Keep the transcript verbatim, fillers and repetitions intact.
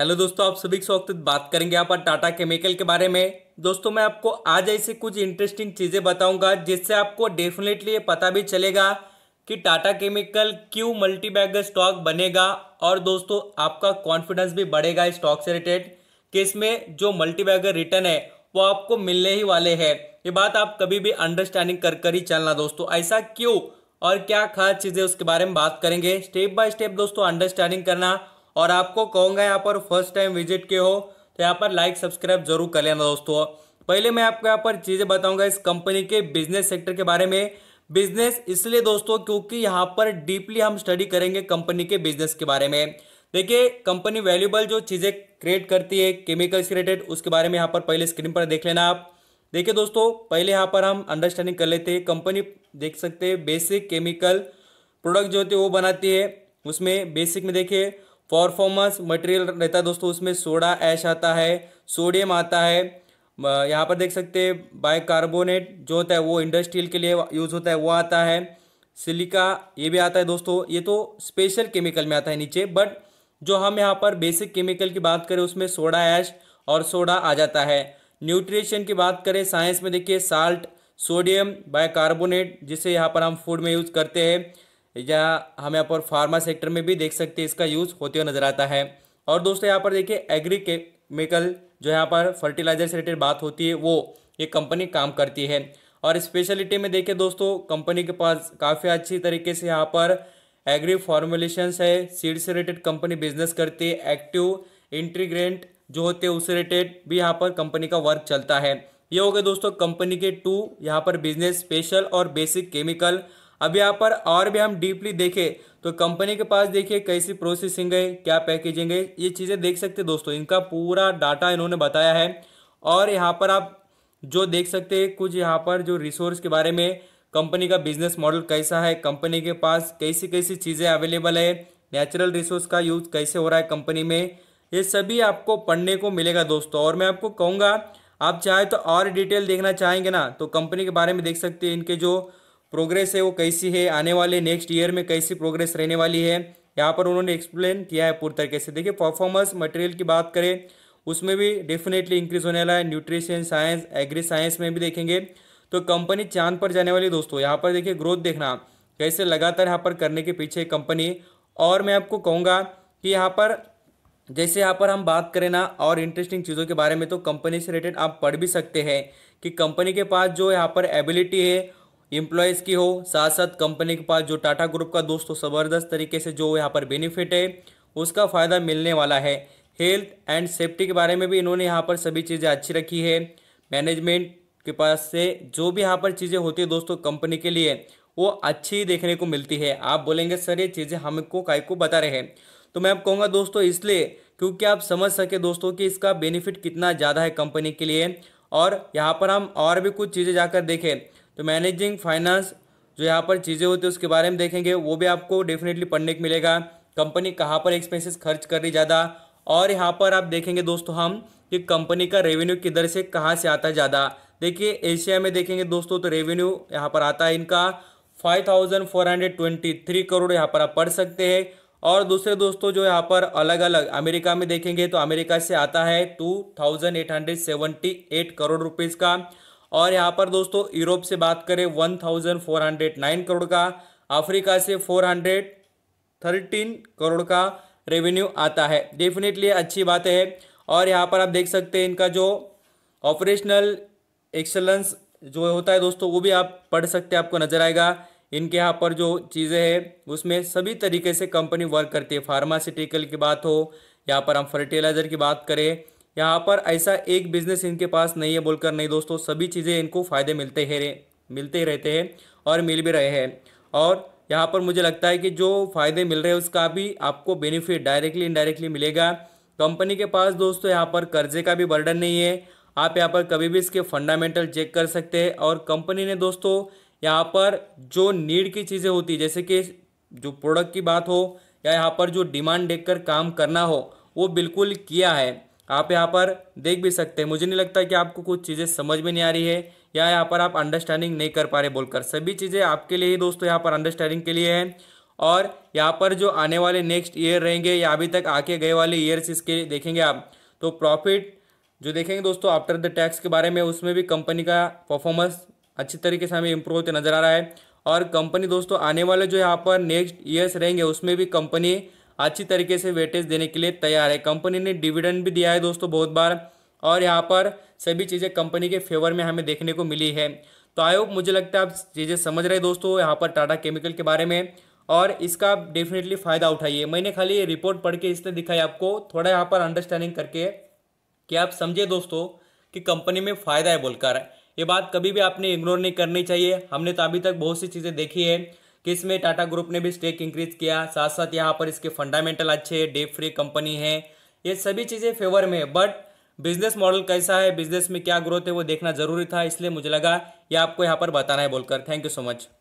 Hello दोस्तों, आप सभी स्वागत। बात करेंगे आप टाटा केमिकल के बारे में। दोस्तों मैं आपको आज ऐसी कुछ इंटरेस्टिंग चीज़ें बताऊंगा जिससे आपको डेफिनेटली ये पता भी चलेगा कि टाटा केमिकल क्यों मल्टीबैगर स्टॉक बनेगा, और दोस्तों आपका कॉन्फिडेंस भी बढ़ेगा इस स्टॉक से रिलेटेड कि इसमें जो मल्टीबैगर रिटर्न है वो आपको मिलने ही वाले हैं। ये बात आप कभी भी अंडरस्टैंडिंग कर कर ही चलना दोस्तों। ऐसा क्यों और क्या खास चीज़ें उसके बारे में बात करेंगे। स्टेप बाय स्टेप दोस्तों अंडरस्टैंडिंग करना, और आपको कहूँगा यहाँ पर फर्स्ट टाइम विजिट के हो तो यहाँ पर लाइक सब्सक्राइब जरूर कर लेना दोस्तों। पहले मैं आपको यहाँ पर चीज़ें बताऊँगा इस कंपनी के बिजनेस सेक्टर के बारे में। बिजनेस इसलिए दोस्तों क्योंकि यहाँ पर डीपली हम स्टडी करेंगे कंपनी के बिजनेस के बारे में। देखिए कंपनी वैल्यूबल जो चीज़ें क्रिएट करती है केमिकल से रिलेटेड उसके बारे में यहाँ पर पहले स्क्रीन पर देख लेना आप। देखिए दोस्तों पहले यहाँ पर हम अंडरस्टैंडिंग कर लेते हैं। कंपनी देख सकते हैं बेसिक केमिकल प्रोडक्ट जो होते हैं वो बनाती है। उसमें बेसिक में देखिए परफॉर्मेंस मटेरियल रहता है दोस्तों, उसमें सोडा ऐश आता है, सोडियम आता है। यहाँ पर देख सकते हैं बाइकार्बोनेट जो होता है वो इंडस्ट्रियल के लिए यूज़ होता है वो आता है। सिलिका ये भी आता है दोस्तों, ये तो स्पेशल केमिकल में आता है नीचे, बट जो हम यहाँ पर बेसिक केमिकल की बात करें उसमें सोडा ऐश और सोडा आ जाता है। न्यूट्रिशन की बात करें साइंस में देखिए साल्ट, सोडियम, बाइकार्बोनेट जिसे यहाँ पर हम फूड में यूज़ करते हैं, या हम यहाँ पर फार्मा सेक्टर में भी देख सकते हैं इसका यूज़ होते हुए नज़र आता है। और दोस्तों यहाँ पर देखिए एग्री केमिकल जो यहाँ पर फर्टिलाइजर से रिलेटेड बात होती है वो ये कंपनी काम करती है। और स्पेशलिटी में देखिए दोस्तों कंपनी के पास काफ़ी अच्छी तरीके से यहाँ पर एग्री फॉर्मुलेशंस है, सीड से रिलेटेड कंपनी बिजनेस करती है, एक्टिव इंटीग्रेंट जो होते हैं उससे रिलेटेड भी यहाँ पर कंपनी का वर्क चलता है। ये हो गए दोस्तों कंपनी के टू यहाँ पर बिजनेस, स्पेशल और बेसिक केमिकल। अब यहाँ पर और भी हम डीपली देखें तो कंपनी के पास देखिए कैसी प्रोसेसिंग है, क्या पैकेजिंग है, ये चीज़ें देख सकते हैं दोस्तों। इनका पूरा डाटा इन्होंने बताया है। और यहाँ पर आप जो देख सकते हैं कुछ यहाँ पर जो रिसोर्स के बारे में, कंपनी का बिजनेस मॉडल कैसा है, कंपनी के पास कैसी कैसी चीज़ें अवेलेबल है, नेचुरल रिसोर्स का यूज़ कैसे हो रहा है कंपनी में, ये सभी आपको पढ़ने को मिलेगा दोस्तों। और मैं आपको कहूँगा आप चाहे तो और डिटेल देखना चाहेंगे ना तो कंपनी के बारे में देख सकते हैं, इनके जो प्रोग्रेस है वो कैसी है, आने वाले नेक्स्ट ईयर में कैसी प्रोग्रेस रहने वाली है, यहाँ पर उन्होंने एक्सप्लेन किया है पूरी तरीके से। देखिए परफॉर्मेंस मटेरियल की बात करें उसमें भी डेफिनेटली इंक्रीज होने वाला है। न्यूट्रिशन साइंस, एग्री साइंस में भी देखेंगे तो कंपनी चांद पर जाने वाली दोस्तों। यहाँ पर देखिए ग्रोथ देखना कैसे लगातार यहाँ पर करने के पीछे कंपनी। और मैं आपको कहूँगा कि यहाँ पर जैसे यहाँ पर हम बात करें ना और इंटरेस्टिंग चीज़ों के बारे में, तो कंपनी से रिलेटेड आप पढ़ भी सकते हैं कि कंपनी के पास जो यहाँ पर एबिलिटी है एम्प्लॉयज़ की हो, साथ साथ कंपनी के पास जो टाटा ग्रुप का दोस्तों ज़बरदस्त तरीके से जो यहाँ पर बेनिफिट है उसका फ़ायदा मिलने वाला है। हेल्थ एंड सेफ्टी के बारे में भी इन्होंने यहाँ पर सभी चीज़ें अच्छी रखी है। मैनेजमेंट के पास से जो भी यहाँ पर चीज़ें होती है दोस्तों कंपनी के लिए वो अच्छी देखने को मिलती है। आप बोलेंगे सर ये चीज़ें हमको काय को बता रहे हैं, तो मैं आप कहूँगा दोस्तों इसलिए क्योंकि आप समझ सके दोस्तों कि इसका बेनिफिट कितना ज़्यादा है कंपनी के लिए। और यहाँ पर हम और भी कुछ चीज़ें जाकर देखें तो मैनेजिंग फाइनेंस जो यहाँ पर चीज़ें होती है उसके बारे में देखेंगे, वो भी आपको डेफिनेटली पढ़ने को मिलेगा। कंपनी कहाँ पर एक्सपेंसेस खर्च कर रही ज़्यादा, और यहाँ पर आप देखेंगे दोस्तों हम कि कंपनी का रेवेन्यू किधर से कहाँ से आता है ज़्यादा। देखिए एशिया में देखेंगे दोस्तों तो रेवेन्यू यहाँ पर आता है इनका five thousand four hundred twenty three crore, यहाँ पर आप पढ़ सकते हैं। और दूसरे दोस्तों जो यहाँ पर अलग अलग अमेरिका में देखेंगे तो अमेरिका से आता है two thousand eight hundred seventy eight crore rupees का। और यहाँ पर दोस्तों यूरोप से बात करें चौदह सौ नौ करोड़ का, अफ्रीका से चार सौ तेरह करोड़ का रेवेन्यू आता है। डेफिनेटली अच्छी बात है। और यहाँ पर आप देख सकते हैं इनका जो ऑपरेशनल एक्सेलेंस जो होता है दोस्तों वो भी आप पढ़ सकते हैं, आपको नज़र आएगा। इनके यहाँ पर जो चीज़ें हैं उसमें सभी तरीके से कंपनी वर्क करती है। फार्मास्यूटिकल की बात हो, यहाँ पर हम फर्टिलाइज़र की बात करें, यहाँ पर ऐसा एक बिजनेस इनके पास नहीं है बोलकर नहीं दोस्तों, सभी चीज़ें इनको फ़ायदे मिलते हैं मिलते ही रहते हैं और मिल भी रहे हैं। और यहाँ पर मुझे लगता है कि जो फ़ायदे मिल रहे हैं उसका भी आपको बेनिफिट डायरेक्टली इनडायरेक्टली मिलेगा। कंपनी के पास दोस्तों यहाँ पर कर्जे का भी बर्डन नहीं है, आप यहाँ पर कभी भी इसके फंडामेंटल चेक कर सकते हैं। और कंपनी ने दोस्तों यहाँ पर जो नीड की चीज़ें होती है जैसे कि जो प्रोडक्ट की बात हो या यहाँ पर जो डिमांड देख कर काम करना हो वो बिल्कुल किया है, आप यहाँ पर देख भी सकते हैं। मुझे नहीं लगता कि आपको कुछ चीज़ें समझ में नहीं आ रही है या यहाँ पर आप अंडरस्टैंडिंग नहीं कर पा रहे बोलकर, सभी चीज़ें आपके लिए ही दोस्तों यहाँ पर अंडरस्टैंडिंग के लिए है। और यहाँ पर जो आने वाले नेक्स्ट ईयर रहेंगे या अभी तक आके गए वाले ईयर्स इसके देखेंगे आप तो प्रॉफिट जो देखेंगे दोस्तों आफ्टर द टैक्स के बारे में, उसमें भी कंपनी का परफॉर्मेंस अच्छी तरीके से हमें इम्प्रूव होते नज़र आ रहा है। और कंपनी दोस्तों आने वाले जो यहाँ पर नेक्स्ट ईयर्स रहेंगे उसमें भी कंपनी अच्छी तरीके से वेटेज देने के लिए तैयार है। कंपनी ने डिविडेंड भी दिया है दोस्तों बहुत बार और यहाँ पर सभी चीज़ें कंपनी के फेवर में हमें देखने को मिली है। तो आई होप मुझे लगता है आप चीज़ें समझ रहे दोस्तों यहाँ पर टाटा केमिकल के बारे में, और इसका डेफिनेटली फ़ायदा उठाइए। मैंने खाली ये रिपोर्ट पढ़ के इसलिए दिखाई आपको, थोड़ा यहाँ पर अंडरस्टैंडिंग करके कि आप समझे दोस्तों कि कंपनी में फ़ायदा है बोलकर। ये बात कभी भी आपने इग्नोर नहीं करनी चाहिए। हमने तो अभी तक बहुत सी चीज़ें देखी है कि इसमें टाटा ग्रुप ने भी स्टेक इंक्रीज किया, साथ साथ यहाँ पर इसके फंडामेंटल अच्छे, डेट फ्री कंपनी है, ये सभी चीज़ें फेवर में है। बट बिजनेस मॉडल कैसा है, बिजनेस में क्या ग्रोथ है, वो देखना जरूरी था, इसलिए मुझे लगा ये आपको यहाँ पर बताना है बोलकर। Thank you so much.